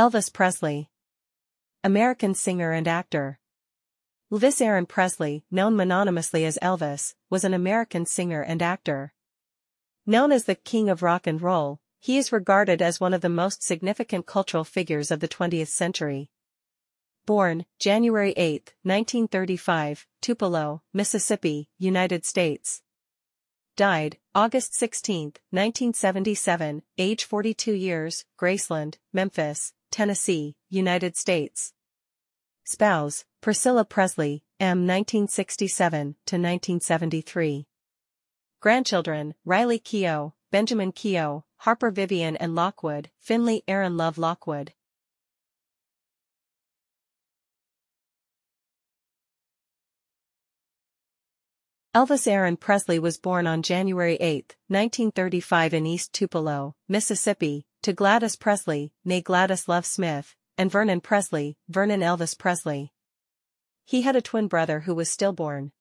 Elvis Presley, American singer and actor. Elvis Aaron Presley, known mononymously as Elvis, was an American singer and actor. Known as the King of Rock and Roll, he is regarded as one of the most significant cultural figures of the 20th century. Born, January 8, 1935, Tupelo, Mississippi, United States. Died, August 16, 1977, age 42 years, Graceland, Memphis, Tennessee, United States. Spouse, Priscilla Presley, M. 1967 to 1973. Grandchildren, Riley Keough, Benjamin Keough, Harper Vivian and Lockwood, Finley Aaron Love Lockwood. Elvis Aaron Presley was born on January 8, 1935 in East Tupelo, Mississippi, to Gladys Presley, née Gladys Love Smith, and Vernon Presley, Vernon Elvis Presley. He had a twin brother who was stillborn.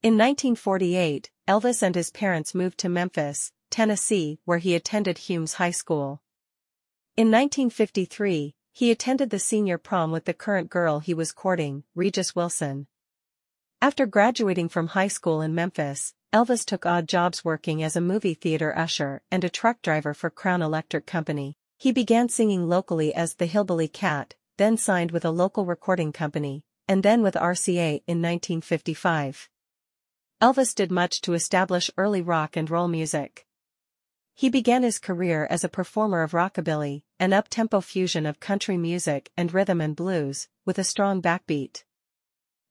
In 1948, Elvis and his parents moved to Memphis, Tennessee, where he attended Humes High School. In 1953, he attended the senior prom with the current girl he was courting, Regis Wilson. After graduating from high school in Memphis, Elvis took odd jobs working as a movie theater usher and a truck driver for Crown Electric Company. He began singing locally as The Hillbilly Cat, then signed with a local recording company, and then with RCA in 1955. Elvis did much to establish early rock and roll music. He began his career as a performer of rockabilly, an up-tempo fusion of country music and rhythm and blues, with a strong backbeat.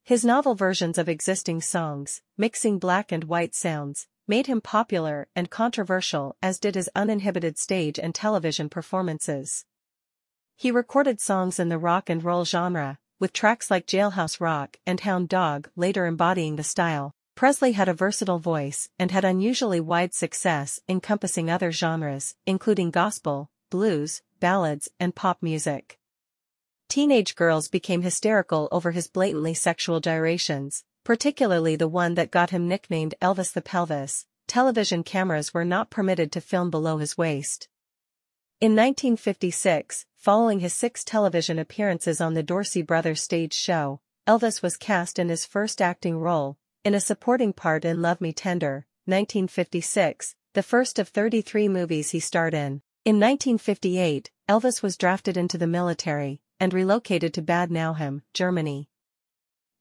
His novel versions of existing songs, mixing black and white sounds, made him popular and controversial, as did his uninhibited stage and television performances. He recorded songs in the rock and roll genre, with tracks like Jailhouse Rock and Hound Dog later embodying the style. Presley had a versatile voice and had unusually wide success encompassing other genres, including gospel, blues, ballads, and pop music. Teenage girls became hysterical over his blatantly sexual gyrations, particularly the one that got him nicknamed Elvis the Pelvis. Television cameras were not permitted to film below his waist. In 1956, following his 6 television appearances on the Dorsey Brothers stage show, Elvis was cast in his first acting role, in a supporting part in Love Me Tender, 1956, the first of 33 movies he starred in. In 1958, Elvis was drafted into the military and relocated to Bad Nauheim, Germany.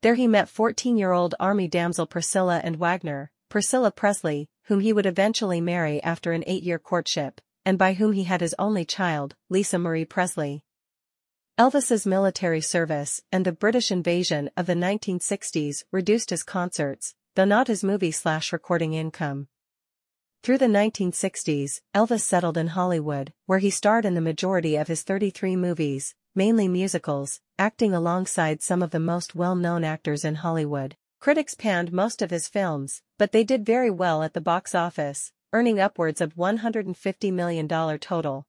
There he met 14-year-old army damsel Priscilla and Wagner, Priscilla Presley, whom he would eventually marry after an 8-year courtship, and by whom he had his only child, Lisa Marie Presley. Elvis's military service and the British invasion of the 1960s reduced his concerts, though not his movie-slash-recording income. Through the 1960s, Elvis settled in Hollywood, where he starred in the majority of his 33 movies, mainly musicals, acting alongside some of the most well-known actors in Hollywood. Critics panned most of his films, but they did very well at the box office, earning upwards of $150 million total.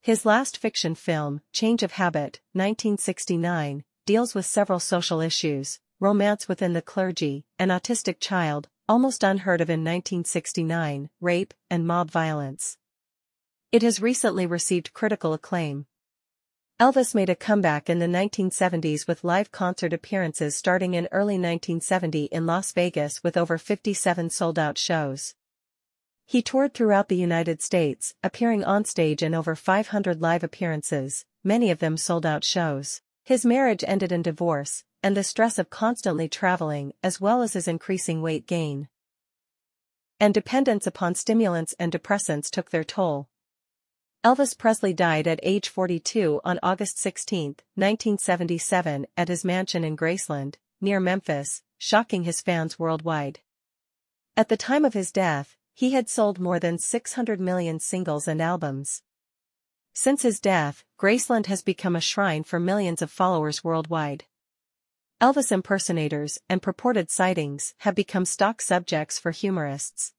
His last fiction film, Change of Habit, 1969, deals with several social issues, romance within the clergy, an autistic child, almost unheard of in 1969, rape, and mob violence. It has recently received critical acclaim. Elvis made a comeback in the 1970s with live concert appearances starting in early 1970 in Las Vegas with over 57 sold-out shows. He toured throughout the United States, appearing on stage in over 500 live appearances, many of them sold-out shows. His marriage ended in divorce, and the stress of constantly traveling as well as his increasing weight gain and dependence upon stimulants and depressants took their toll. Elvis Presley died at age 42 on August 16, 1977, at his mansion in Graceland, near Memphis, shocking his fans worldwide. At the time of his death, he had sold more than 600 million singles and albums. Since his death, Graceland has become a shrine for millions of followers worldwide. Elvis impersonators and purported sightings have become stock subjects for humorists.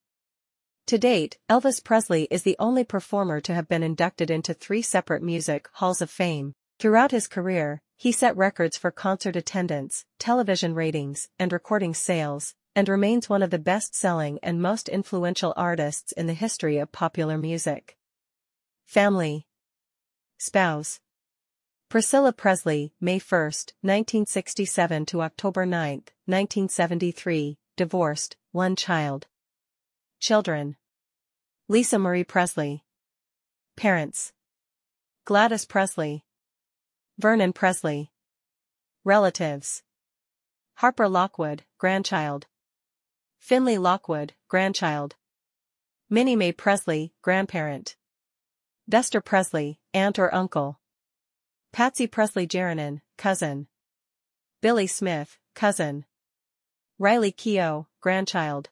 To date, Elvis Presley is the only performer to have been inducted into 3 separate music halls of fame. Throughout his career, he set records for concert attendance, television ratings, and recording sales, and remains one of the best-selling and most influential artists in the history of popular music. Family. Spouse. Priscilla Presley, May 1, 1967 to October 9, 1973, divorced, one child. Children: Lisa Marie Presley. Parents: Gladys Presley, Vernon Presley. Relatives: Harper Lockwood, grandchild. Finley Lockwood, grandchild. Minnie Mae Presley, grandparent. Dexter Presley, aunt or uncle. Patsy Presley-Jarronn, cousin. Billy Smith, cousin. Riley Keough, grandchild.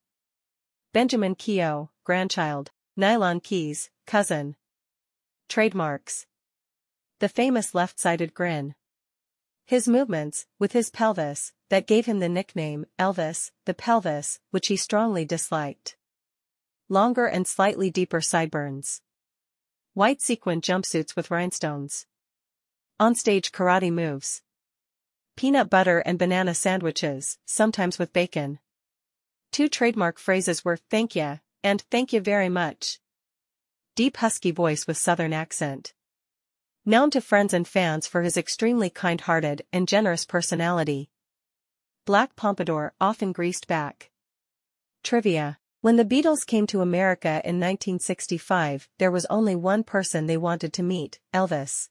Benjamin Keough, grandchild. Nylon Keys, cousin. Trademarks: the famous left-sided grin. His movements, with his pelvis, that gave him the nickname Elvis, the pelvis, which he strongly disliked. Longer and slightly deeper sideburns. White sequin jumpsuits with rhinestones. Onstage karate moves. Peanut butter and banana sandwiches, sometimes with bacon. Two trademark phrases were "thank ya" and "thank you very much." Deep husky voice with southern accent. Known to friends and fans for his extremely kind-hearted and generous personality. Black pompadour, often greased back. Trivia: when the Beatles came to America in 1965, there was only one person they wanted to meet, Elvis.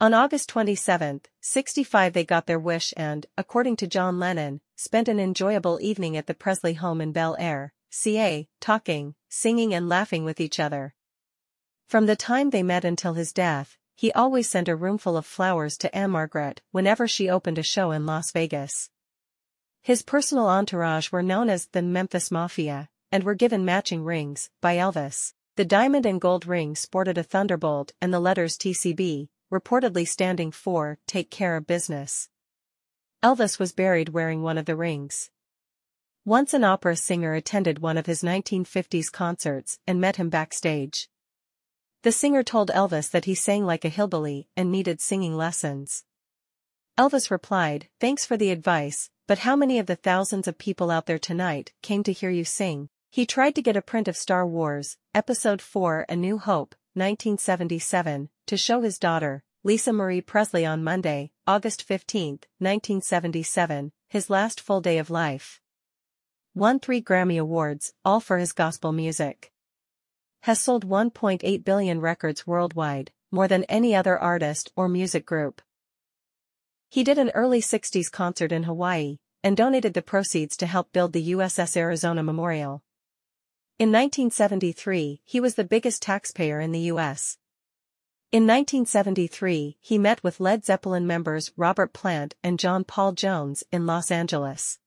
On August 27, 1965, they got their wish and, according to John Lennon, spent an enjoyable evening at the Presley home in Bel Air, CA, talking, singing and laughing with each other. From the time they met until his death, he always sent a roomful of flowers to Ann-Margret whenever she opened a show in Las Vegas. His personal entourage were known as the Memphis Mafia, and were given matching rings by Elvis. The diamond and gold ring sported a thunderbolt and the letters TCB, reportedly standing for "Take Care of Business." Elvis was buried wearing one of the rings. Once an opera singer attended one of his 1950s concerts and met him backstage. The singer told Elvis that he sang like a hillbilly and needed singing lessons. Elvis replied, "Thanks for the advice, but how many of the thousands of people out there tonight came to hear you sing?" He tried to get a print of Star Wars, Episode IV: A New Hope, 1977, to show his daughter, Lisa Marie Presley, on Monday, August 15, 1977, his last full day of life. Won 3 Grammy Awards, all for his gospel music. Has sold 1.8 billion records worldwide, more than any other artist or music group. He did an early 60s concert in Hawaii, and donated the proceeds to help build the USS Arizona Memorial. In 1973, he was the biggest taxpayer in the U.S. In 1973, he met with Led Zeppelin members Robert Plant and John Paul Jones in Los Angeles.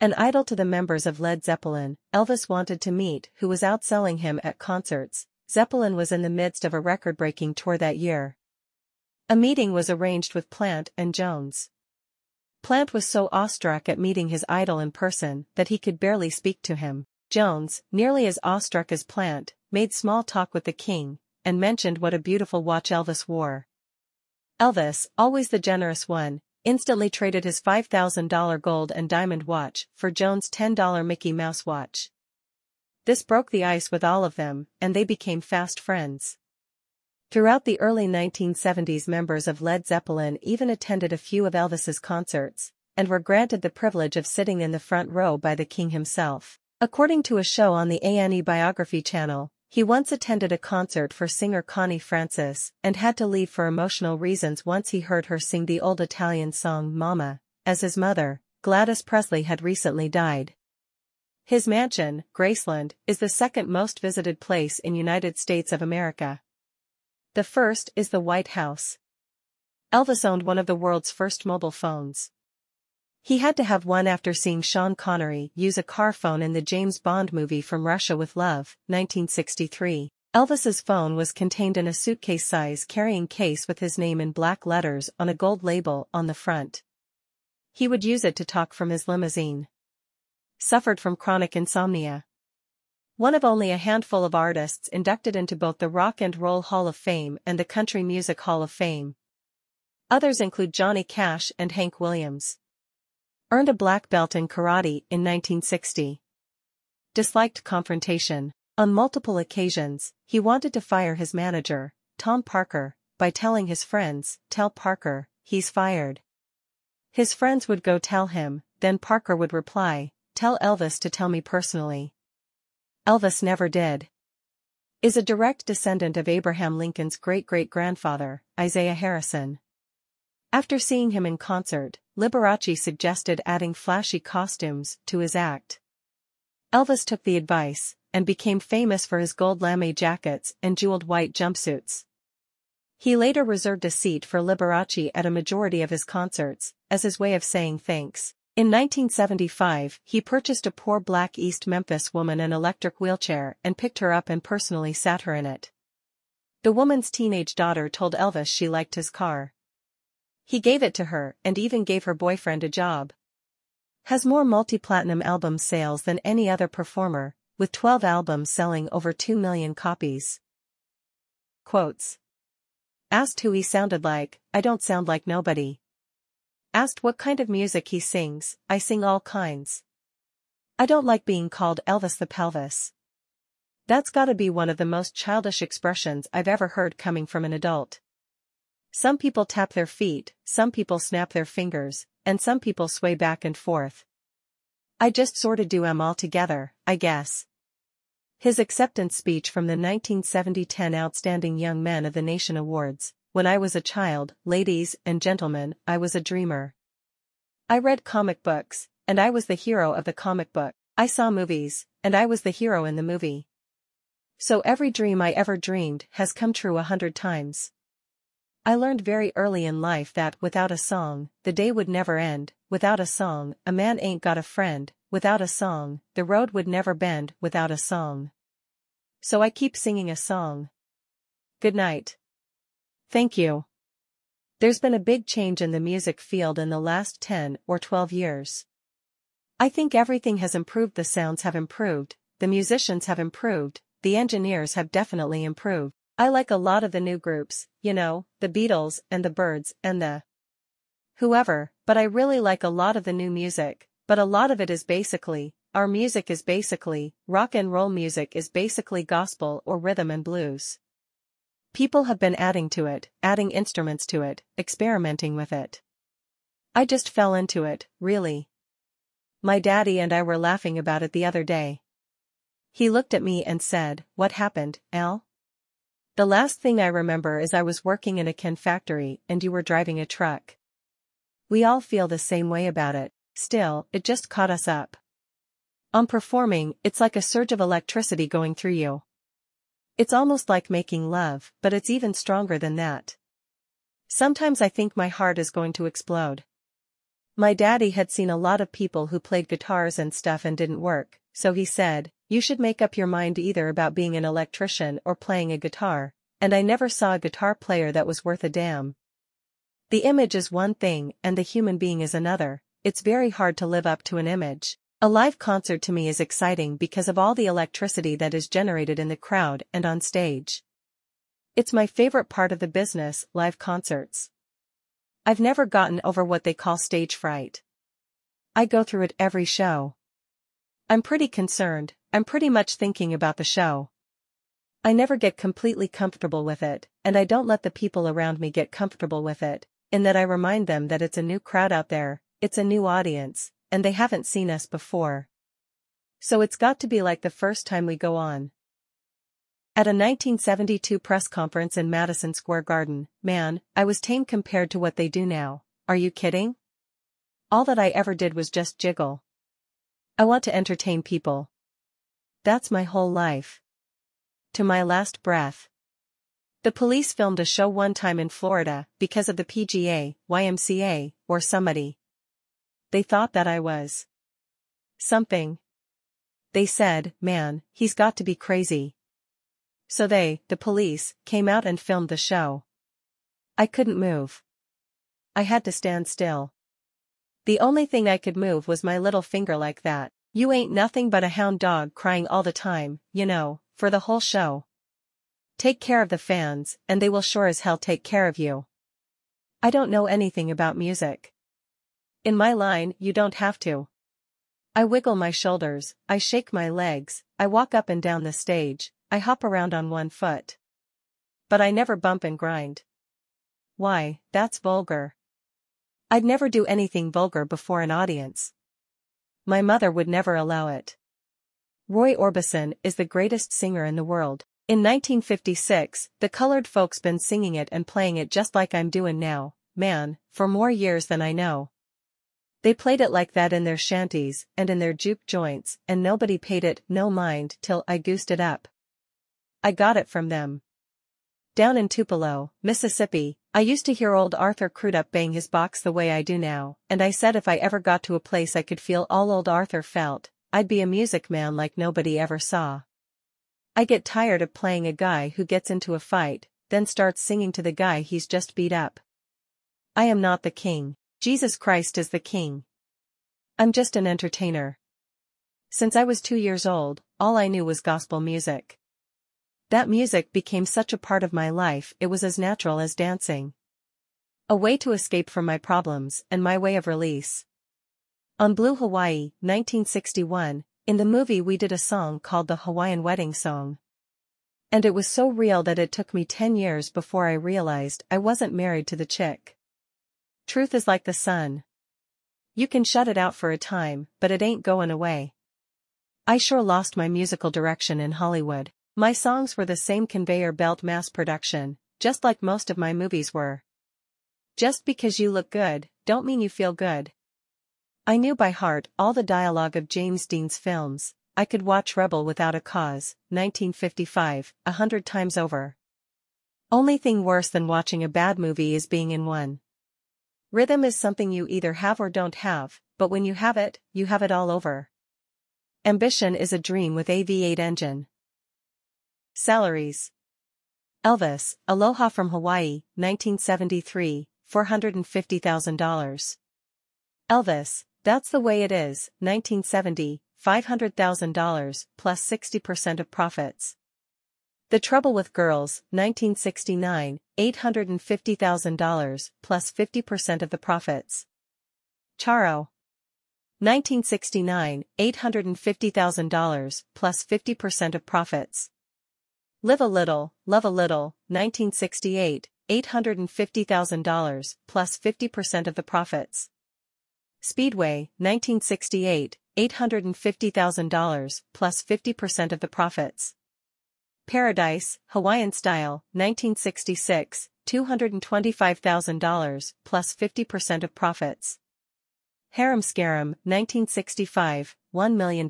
An idol to the members of Led Zeppelin, Elvis wanted to meet who was outselling him at concerts. Zeppelin was in the midst of a record-breaking tour that year. A meeting was arranged with Plant and Jones. Plant was so awestruck at meeting his idol in person that he could barely speak to him. Jones, nearly as awestruck as Plant, made small talk with the king, and mentioned what a beautiful watch Elvis wore. Elvis, always the generous one, instantly traded his $5,000 gold and diamond watch for Jones' $10 Mickey Mouse watch. This broke the ice with all of them, and they became fast friends. Throughout the early 1970s, members of Led Zeppelin even attended a few of Elvis's concerts, and were granted the privilege of sitting in the front row by the king himself. According to a show on the A&E Biography Channel, he once attended a concert for singer Connie Francis and had to leave for emotional reasons once he heard her sing the old Italian song Mama, as his mother, Gladys Presley, had recently died. His mansion, Graceland, is the second most visited place in United States of America. The first is the White House. Elvis owned one of the world's first mobile phones. He had to have one after seeing Sean Connery use a car phone in the James Bond movie From Russia with Love, 1963. Elvis's phone was contained in a suitcase-size carrying case with his name in black letters on a gold label on the front. He would use it to talk from his limousine. Suffered from chronic insomnia. One of only a handful of artists inducted into both the Rock and Roll Hall of Fame and the Country Music Hall of Fame. Others include Johnny Cash and Hank Williams. Earned a black belt in karate in 1960. Disliked confrontation. On multiple occasions, he wanted to fire his manager, Tom Parker, by telling his friends, "Tell Parker, he's fired." His friends would go tell him, then Parker would reply, "Tell Elvis to tell me personally." Elvis never did. Is a direct descendant of Abraham Lincoln's great-great-grandfather, Isaiah Harrison. After seeing him in concert, Liberace suggested adding flashy costumes to his act. Elvis took the advice, and became famous for his gold lame jackets and jeweled white jumpsuits. He later reserved a seat for Liberace at a majority of his concerts, as his way of saying thanks. In 1975, he purchased a poor black East Memphis woman an electric wheelchair and picked her up and personally sat her in it. The woman's teenage daughter told Elvis she liked his car. He gave it to her and even gave her boyfriend a job. Has more multi-platinum album sales than any other performer, with 12 albums selling over 2 million copies. Quotes. Asked who he sounded like, "I don't sound like nobody." Asked what kind of music he sings, "I sing all kinds." I don't like being called Elvis the Pelvis. That's gotta be one of the most childish expressions I've ever heard coming from an adult. Some people tap their feet, some people snap their fingers, and some people sway back and forth. I just sorta do 'em all together, I guess. His acceptance speech from the 1970-10 Outstanding Young Men of the Nation Awards. When I was a child, ladies and gentlemen, I was a dreamer. I read comic books, and I was the hero of the comic book. I saw movies, and I was the hero in the movie. So every dream I ever dreamed has come true 100 times. I learned very early in life that without a song, the day would never end. Without a song, a man ain't got a friend. Without a song, the road would never bend. Without a song. So I keep singing a song. Good night. Thank you. There's been a big change in the music field in the last 10 or 12 years. I think everything has improved. The sounds have improved, the musicians have improved, the engineers have definitely improved. I like a lot of the new groups, you know, the Beatles and the Birds and the whoever, but I really like a lot of the new music, but a lot of it is basically, our music is basically, rock and roll music is basically gospel or rhythm and blues. People have been adding to it, adding instruments to it, experimenting with it. I just fell into it, really. My daddy and I were laughing about it the other day. He looked at me and said, "What happened, Al?" The last thing I remember is I was working in a can factory and you were driving a truck. We all feel the same way about it. Still, it just caught us up. On performing, it's like a surge of electricity going through you. It's almost like making love, but it's even stronger than that. Sometimes I think my heart is going to explode. My daddy had seen a lot of people who played guitars and stuff and didn't work, so he said, "You should make up your mind either about being an electrician or playing a guitar," and I never saw a guitar player that was worth a damn. The image is one thing and the human being is another. It's very hard to live up to an image. A live concert to me is exciting because of all the electricity that is generated in the crowd and on stage. It's my favorite part of the business, live concerts. I've never gotten over what they call stage fright. I go through it every show. I'm pretty concerned, I'm pretty much thinking about the show. I never get completely comfortable with it, and I don't let the people around me get comfortable with it, in that I remind them that it's a new crowd out there, it's a new audience, and they haven't seen us before. So it's got to be like the first time we go on. At a 1972 press conference in Madison Square Garden, man, I was tame compared to what they do now. Are you kidding? All that I ever did was just jiggle. I want to entertain people. That's my whole life. To my last breath. The police filmed a show one time in Florida because of the PGA, YMCA, or somebody. They thought that I was something. They said, "Man, he's got to be crazy." So they, the police, came out and filmed the show. I couldn't move. I had to stand still. The only thing I could move was my little finger like that. You ain't nothing but a hound dog crying all the time, you know, for the whole show. Take care of the fans, and they will sure as hell take care of you. I don't know anything about music. In my line, you don't have to. I wiggle my shoulders, I shake my legs, I walk up and down the stage, I hop around on one foot. But I never bump and grind. Why, that's vulgar. I'd never do anything vulgar before an audience. My mother would never allow it. Roy Orbison is the greatest singer in the world. In 1956, the colored folks been singing it and playing it just like I'm doing now, man, for more years than I know. They played it like that in their shanties and in their juke joints, and nobody paid it no mind till I goosed it up. I got it from them. Down in Tupelo, Mississippi, I used to hear old Arthur Crudup bang his box the way I do now, and I said if I ever got to a place I could feel all old Arthur felt, I'd be a music man like nobody ever saw. I get tired of playing a guy who gets into a fight, then starts singing to the guy he's just beat up. I am not the king. Jesus Christ is the king. I'm just an entertainer. Since I was 2 years old, all I knew was gospel music. That music became such a part of my life it was as natural as dancing. A way to escape from my problems and my way of release. On Blue Hawaii, 1961, in the movie we did a song called the Hawaiian Wedding Song. And it was so real that it took me 10 years before I realized I wasn't married to the chick. Truth is like the sun. You can shut it out for a time, but it ain't going away. I sure lost my musical direction in Hollywood. My songs were the same conveyor belt mass production, just like most of my movies were. Just because you look good, don't mean you feel good. I knew by heart all the dialogue of James Dean's films. I could watch Rebel Without a Cause, 1955, 100 times over. Only thing worse than watching a bad movie is being in one. Rhythm is something you either have or don't have, but when you have it all over. Ambition is a dream with a V8 engine. Salaries. Elvis, Aloha from Hawaii, 1973, $450,000. Elvis, That's the Way It Is, 1970, $500,000, plus 60% of profits. The Trouble with Girls, 1969, $850,000, plus 50% of the profits. Charo. 1969, $850,000, plus 50% of profits. Live a Little, Love a Little, 1968, $850,000, plus 50% of the profits. Speedway, 1968, $850,000, plus 50% of the profits. Paradise, Hawaiian Style, 1966, $225,000, plus 50% of profits. Harum Scarum, 1965, $1 million.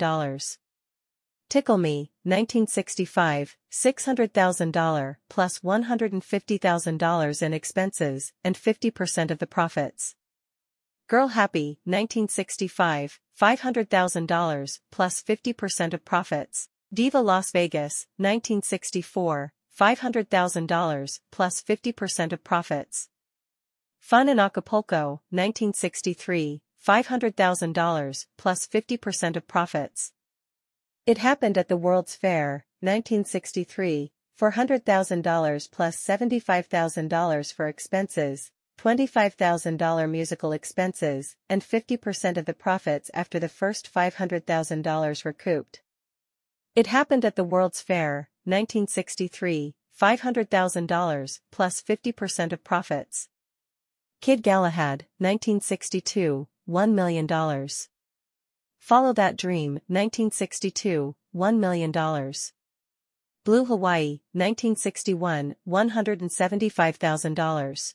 Tickle Me, 1965, $600,000, plus $150,000 in expenses, and 50% of the profits. Girl Happy, 1965, $500,000, plus 50% of profits. Diva Las Vegas, 1964, $500,000, plus 50% of profits. Fun in Acapulco, 1963, $500,000, plus 50% of profits. It Happened at the World's Fair, 1963, $400,000 plus $75,000 for expenses, $25,000 musical expenses, and 50% of the profits after the first $500,000 recouped. It Happened at the World's Fair, 1963, $500,000, plus 50% of profits. Kid Galahad, 1962, $1 million. Follow That Dream, 1962, $1 million. Blue Hawaii, 1961, $175,000.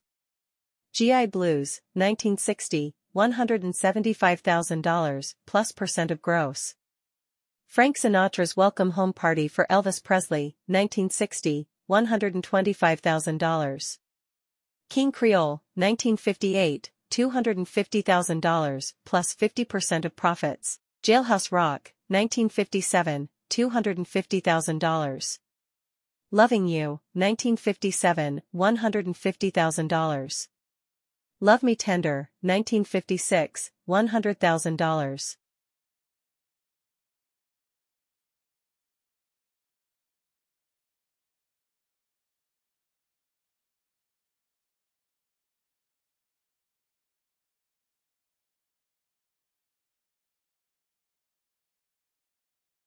GI Blues, 1960, $175,000, plus % of gross. Frank Sinatra's Welcome Home Party for Elvis Presley, 1960, $125,000. King Creole, 1958, $250,000, plus 50% of profits. Jailhouse Rock, 1957, $250,000. Loving You, 1957, $150,000. Love Me Tender, 1956, $100,000.